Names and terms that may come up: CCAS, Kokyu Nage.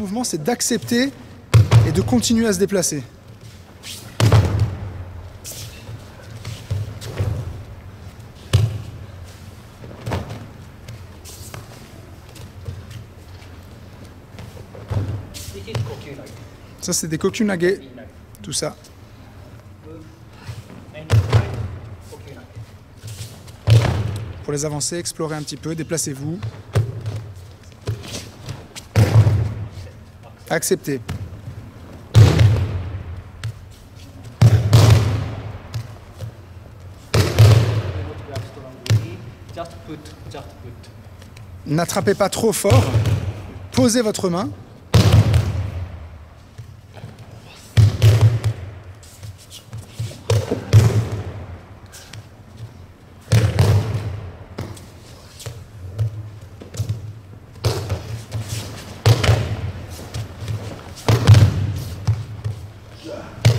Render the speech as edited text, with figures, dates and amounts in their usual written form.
mouvement, c'est d'accepter et de continuer à se déplacer. Ça, c'est des Kokyu Nage, tout ça. Pour les avancées, explorez un petit peu, déplacez-vous. Acceptez. N'attrapez pas trop fort. Posez votre main. Yeah.